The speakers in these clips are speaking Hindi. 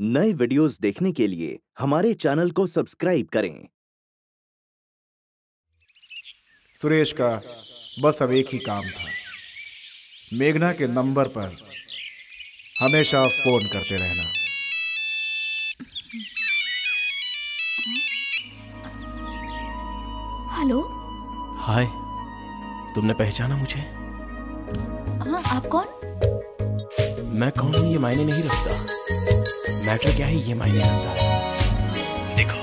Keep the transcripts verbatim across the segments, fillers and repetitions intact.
नए वीडियोस देखने के लिए हमारे चैनल को सब्सक्राइब करें। सुरेश का बस अब एक ही काम था, मेघना के नंबर पर हमेशा फोन करते रहना। हेलो। हाय, तुमने पहचाना मुझे? हाँ, आप कौन? मैं कौन हूँ ये मायने नहीं रखता, मैटर क्या है ये मायने रखता है। देखो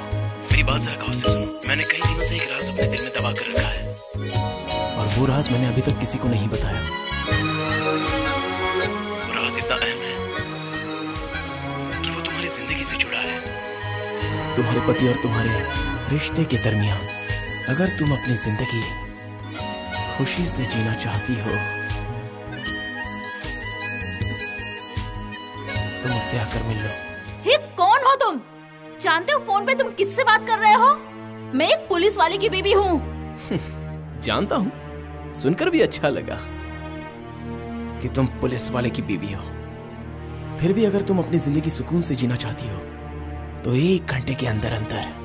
मेरी बात जरा गौर से सुनो, मैंने कई दिनों से एक राज अपने दिल में दबा कर रखा है और वो राज मैंने अभी तक किसी को नहीं बताया। वो राज इतना अहम है कि वो तुम्हारी जिंदगी से जुड़ा है, तुम्हारे पति और तुम्हारे रिश्ते के दरमियान। अगर तुम अपनी जिंदगी खुशी से जीना चाहती हो तो मुझसे आकर मिल लो। हे, कौन हो तुम? जानते हो फोन पे तुम किससे बात कर रहे हो? मैं एक पुलिस वाले की बीवी हूँ। जानता हूँ, सुनकर भी अच्छा लगा कि तुम पुलिस वाले की बीवी हो। फिर भी अगर तुम अपनी जिंदगी सुकून से जीना चाहती हो तो एक घंटे के अंदर अंदर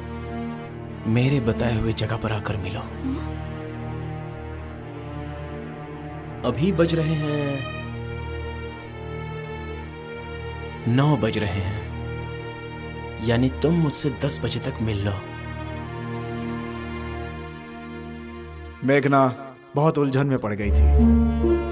मेरे बताए हुए जगह पर आकर मिलो। अभी बज रहे हैं नौ बज रहे हैं, यानी तुम मुझसे दस बजे तक मिल लो। मेघना बहुत उलझन में पड़ गई थी।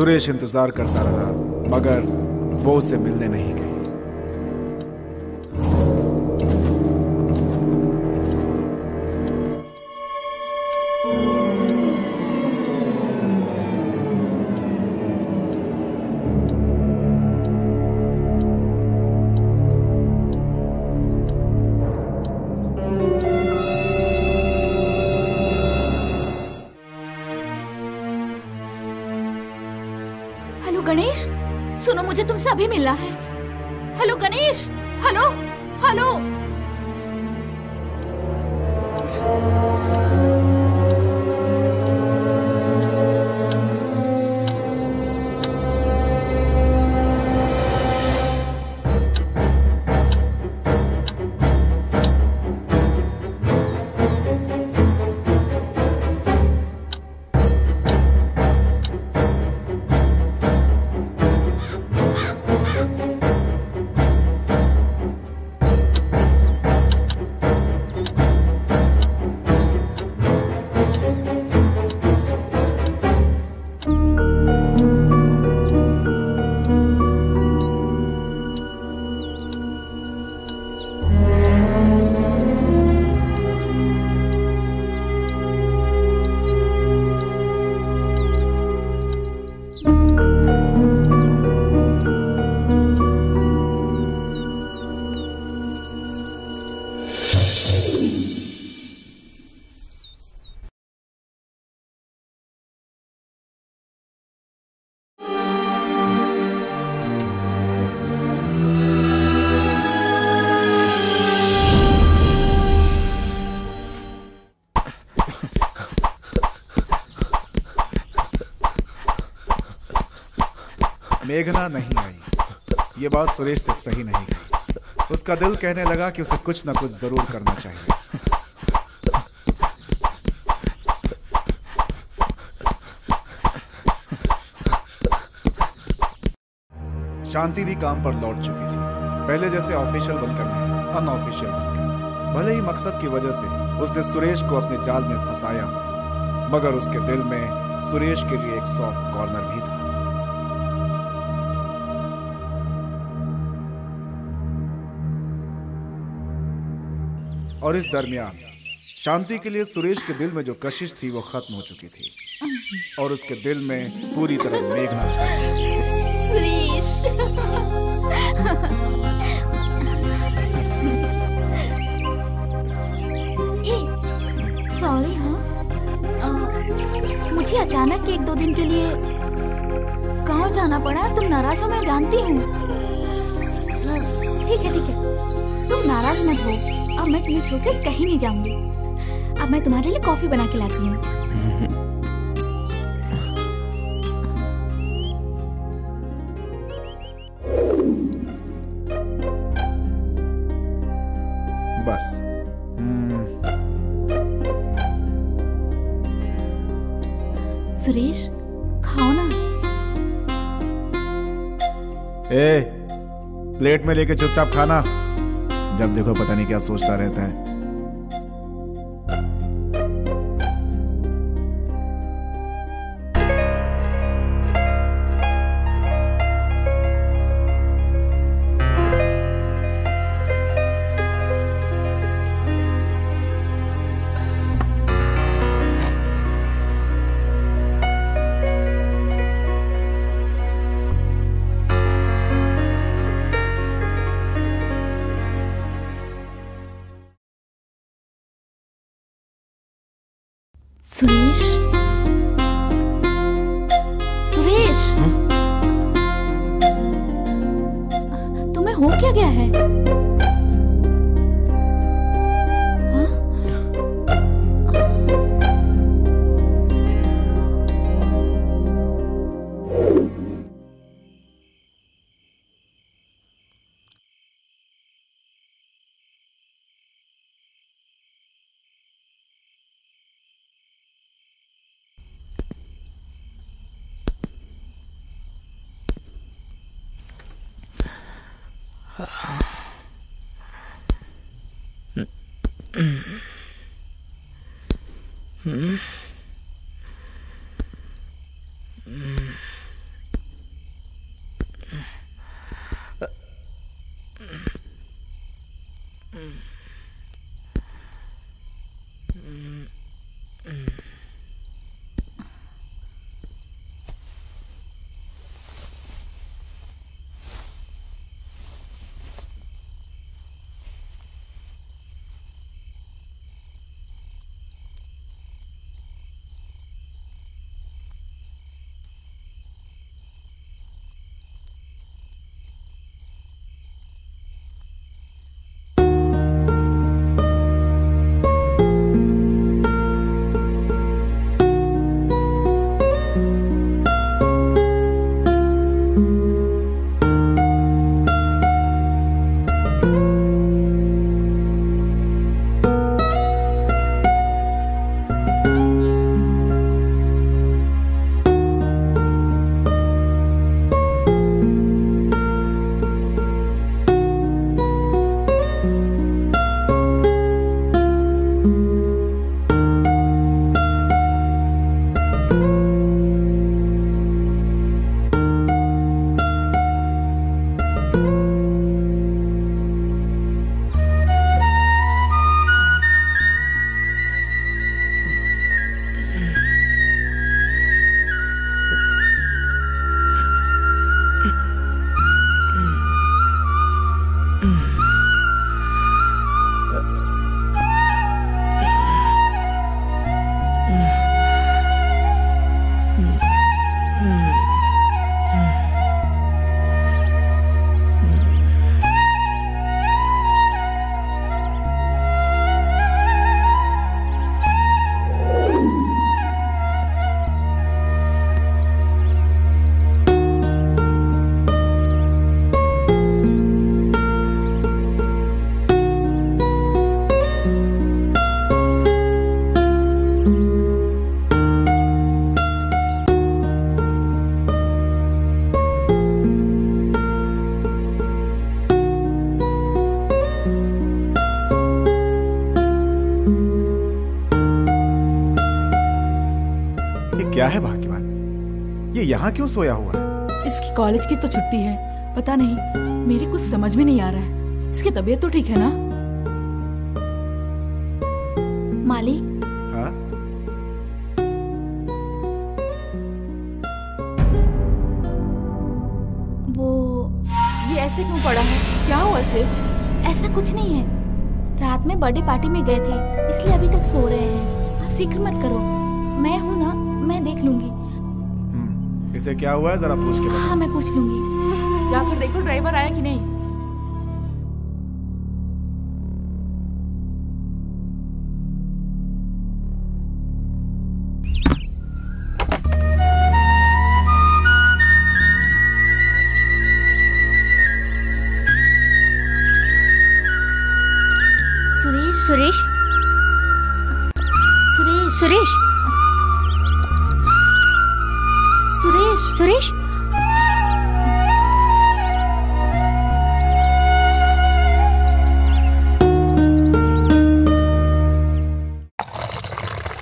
सुरेश इंतजार करता रहा मगर वो उससे मिलने नहीं गई। अभी मिलना है। Hello Ganesh, hello hello. मेघना नहीं आई, ये बात सुरेश से सही नहीं गई। उसका दिल कहने लगा कि उसे कुछ ना कुछ जरूर करना चाहिए। शांति भी काम पर लौट चुकी थी, पहले जैसे ऑफिशियल बनकर नहीं अनऑफिशियल बनकर। भले ही मकसद की वजह से उसने सुरेश को अपने जाल में फंसाया मगर उसके दिल में सुरेश के लिए एक सॉफ्ट कॉर्नर भी था। और इस दरमियान शांति के लिए सुरेश के दिल में जो कशिश थी वो खत्म हो चुकी थी और उसके दिल में पूरी तरह मेघना छा गई। सुरेश सॉरी हाँ, मुझे अचानक एक दो दिन के लिए गाँव जाना पड़ा। तुम नाराज हो मैं जानती हूँ। ठीक है ठीक है, तुम नाराज मत हो। अब मैं तुम्हें छोड़कर कहीं नहीं जाऊंगी। अब मैं तुम्हारे लिए कॉफी बना के लाती हूँ। बस सुरेश खाओ ना। ए, प्लेट में लेके चुपचाप खाना। जब देखो पता नहीं क्या सोचता रहता है। सुरेश सुरेश हुँ? तुम्हें हो क्या गया है? हाँ? क्या है भाग्यवान, ये यहाँ क्यों सोया हुआ है? इसकी कॉलेज की तो छुट्टी है। पता नहीं मेरे कुछ समझ में नहीं आ रहा है। इसकी तबीयत तो ठीक है ना? मालिक। हाँ? वो ये ऐसे क्यों पड़ा है? क्या हुआ से? ऐसा कुछ नहीं है, रात में बर्थडे पार्टी में गए थे इसलिए अभी तक सो रहे हैं। आप फिक्र मत करो, मैं हूँ ना, मैं देख लूंगी। इसे क्या हुआ है जरा पूछ के बताओ। हाँ मैं पूछ लूंगी। या फिर देखो ड्राइवर आया कि नहीं। सुरेश, सुरेश, सुरेश, सुरेश, सुरेश,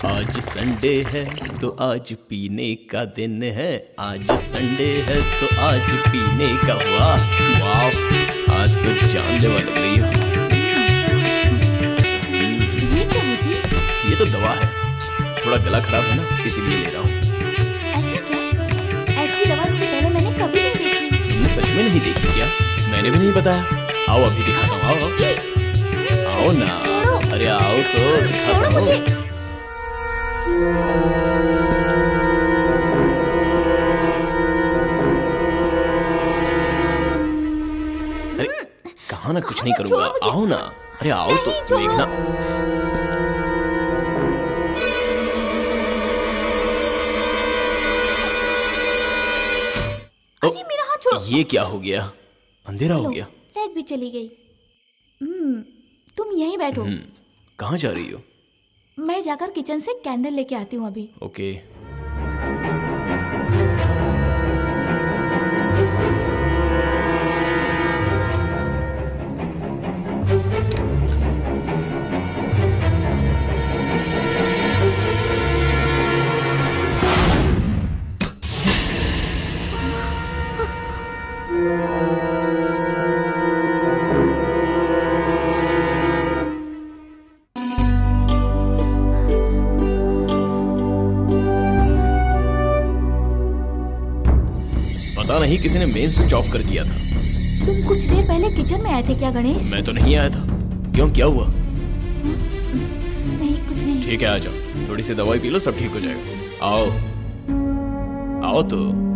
आज संडे है तो आज पीने का दिन है। आज संडे है तो आज पीने का हुआ। वाह, आज तो जानलेवा लग रही हो। तो दवा है, थोड़ा गला खराब है ना, इसीलिए ले रहा हूँ। ऐसा क्या? ऐसी दवा इससे पहले मैंने कभी नहीं देखी। तुमने सच में नहीं देखी क्या? मैंने भी नहीं बताया। आओ अभी दिखाता हूँ। आओ आओ, आओ ना। अरे आओ तो दिखाता हूँ। अरे कहा ना कुछ नहीं करूँगा, आओ ना। अरे आओ तो देखना। ये क्या हो गया? अंधेरा हो गया, लाइट भी चली गई। तुम यहीं बैठो। कहाँ जा रही हो? मैं जाकर किचन से कैंडल लेके आती हूँ अभी। ओके। नहीं, किसी ने मेन स्विच ऑफ कर दिया था। तुम कुछ देर पहले किचन में आए थे क्या गणेश? मैं तो नहीं आया था। क्यों, क्या हुआ? नहीं कुछ नहीं। ठीक है आ जाओ, थोड़ी सी दवाई पी लो, सब ठीक हो जाएगा। आओ आओ तो।